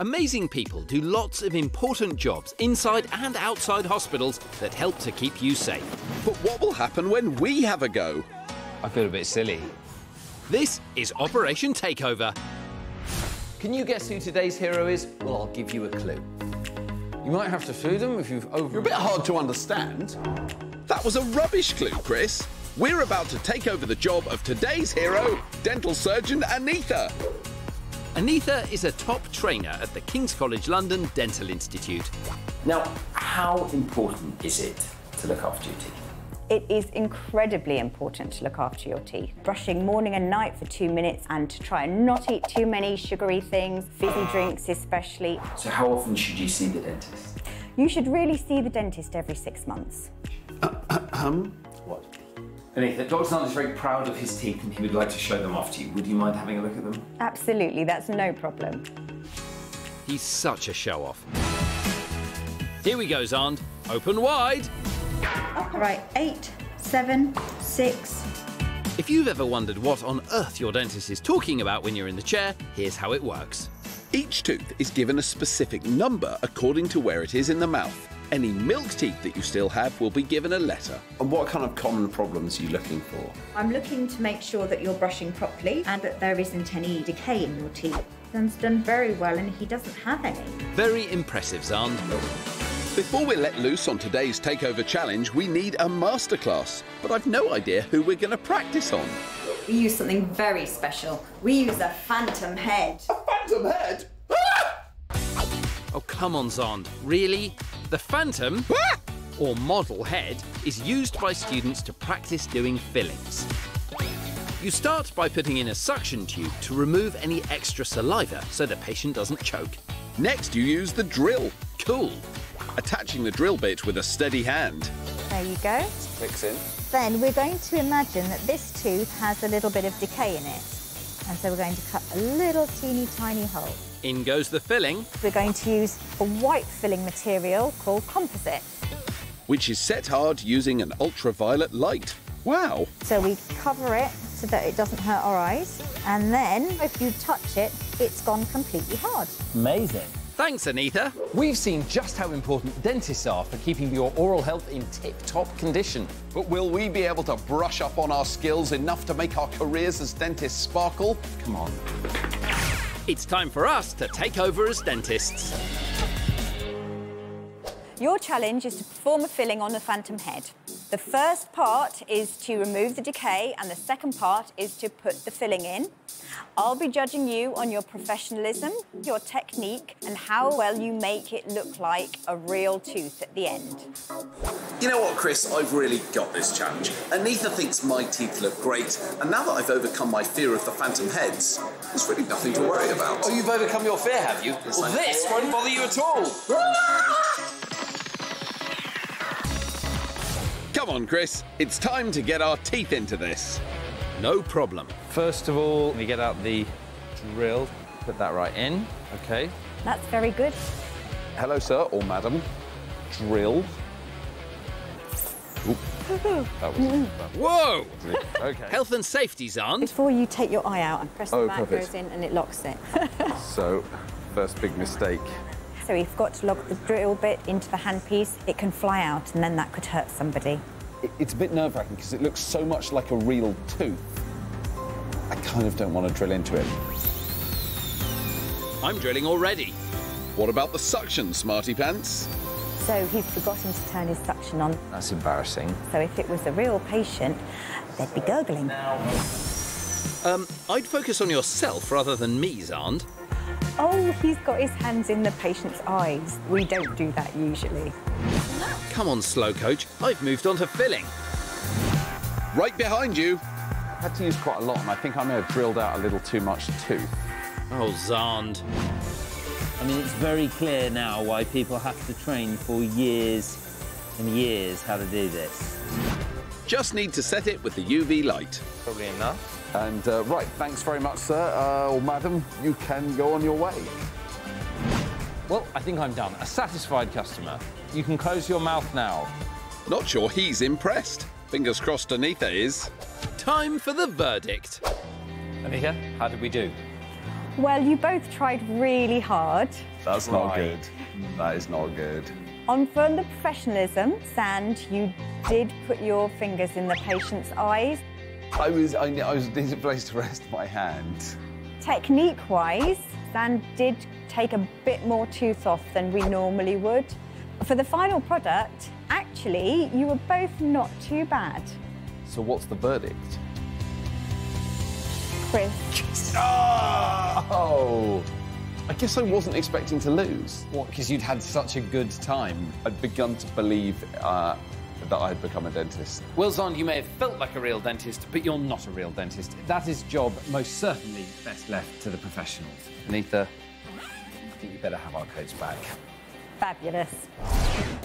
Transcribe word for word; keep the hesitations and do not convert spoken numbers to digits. Amazing people do lots of important jobs inside and outside hospitals that help to keep you safe. But what will happen when we have a go? I feel a bit silly. This is Operation Takeover. Can you guess who today's hero is? Well, I'll give you a clue. You might have to sue them if you've over... You're a bit hard to understand. That was a rubbish clue, Chris. We're about to take over the job of today's hero, dental surgeon Anita. Anita is a top trainer at the King's College London Dental Institute. Now, how important is it to look after your teeth? It is incredibly important to look after your teeth. Brushing morning and night for two minutes and to try and not eat too many sugary things, fizzy drinks especially. So how often should you see the dentist? You should really see the dentist every six months. What? Anita, Doctor Xand is very proud of his teeth and he would like to show them off to you. Would you mind having a look at them? Absolutely, that's no problem. He's such a show-off. Here we go, Xand. Open wide. Oh. Right, eight, seven, six. If you've ever wondered what on earth your dentist is talking about when you're in the chair, here's how it works. Each tooth is given a specific number according to where it is in the mouth. Any milk teeth that you still have will be given a letter. And what kind of common problems are you looking for? I'm looking to make sure that you're brushing properly and that there isn't any decay in your teeth. Xand's done very well and he doesn't have any. Very impressive, Xand. Before we're let loose on today's takeover challenge, we need a masterclass. But I've no idea who we're going to practice on. We use something very special. We use a phantom head. A phantom head? Oh, come on, Xand. Really? The phantom, ah! or model head, is used by students to practice doing fillings. You start by putting in a suction tube to remove any extra saliva so the patient doesn't choke. Next, you use the drill. Cool. Attaching the drill bit with a steady hand. There you go. Clicks in. Then we're going to imagine that this tooth has a little bit of decay in it. And so we're going to cut a little teeny tiny hole. In goes the filling. We're going to use a white filling material called composite. Which is set hard using an ultraviolet light. Wow. So we cover it so that it doesn't hurt our eyes. And then if you touch it, it's gone completely hard. Amazing. Thanks, Anita. We've seen just how important dentists are for keeping your oral health in tip-top condition. But will we be able to brush up on our skills enough to make our careers as dentists sparkle? Come on. It's time for us to take over as dentists. Your challenge is to perform a filling on the phantom head. The first part is to remove the decay and the second part is to put the filling in. I'll be judging you on your professionalism, your technique and how well you make it look like a real tooth at the end. You know what, Chris? I've really got this challenge. Anita thinks my teeth look great and now that I've overcome my fear of the phantom heads, there's really nothing to worry about. Oh, you've overcome your fear, have you? Well, well this won't bother you at all. Come on, Chris. It's time to get our teeth into this. No problem. First of all, we get out the drill. Put that right in. OK. That's very good. Hello, sir or madam. Drill. Ooh. That was, mm. that was Whoa! Okay. Health and safety, Xand. Before you take your eye out and press oh, the back, perfect. Goes in and it locks it. So, first big mistake. So you've got to lock the drill bit into the handpiece. It can fly out and then that could hurt somebody. It, it's a bit nerve-wracking because it looks so much like a real tooth. I kind of don't want to drill into it. I'm drilling already. What about the suction, smarty pants? So he's forgotten to turn his suction on. That's embarrassing. So if it was a real patient, they'd be gurgling. Um, I'd focus on yourself rather than me, Xand. Oh, he's got his hands in the patient's eyes. We don't do that usually. Come on, slow coach. I've moved on to filling. Right behind you. I had to use quite a lot, and I think I may have drilled out a little too much too. Oh, Xand. I mean, it's very clear now why people have to train for years and years how to do this. Just need to set it with the U V light. Probably enough. And, uh, right, thanks very much, sir, uh, or madam. You can go on your way. Well, I think I'm done. A satisfied customer. You can close your mouth now. Not sure he's impressed. Fingers crossed Anita is. Time for the verdict. Anita, how did we do? Well, you both tried really hard. That's not good. That is not good. On further professionalism, Xand, you did put your fingers in the patient's eyes. I was, I, I was needed a place to rest my hand. Technique-wise, Xand did take a bit more tooth off than we normally would. For the final product, actually, you were both not too bad. So what's the verdict? Chris. Yes. Oh! I guess I wasn't expecting to lose. What, because you'd had such a good time? I'd begun to believe uh, that I'd become a dentist. Well, Xand, you may have felt like a real dentist, but you're not a real dentist. That is job most certainly best left to the professionals. Anita, I think you better have our coats back. Fabulous.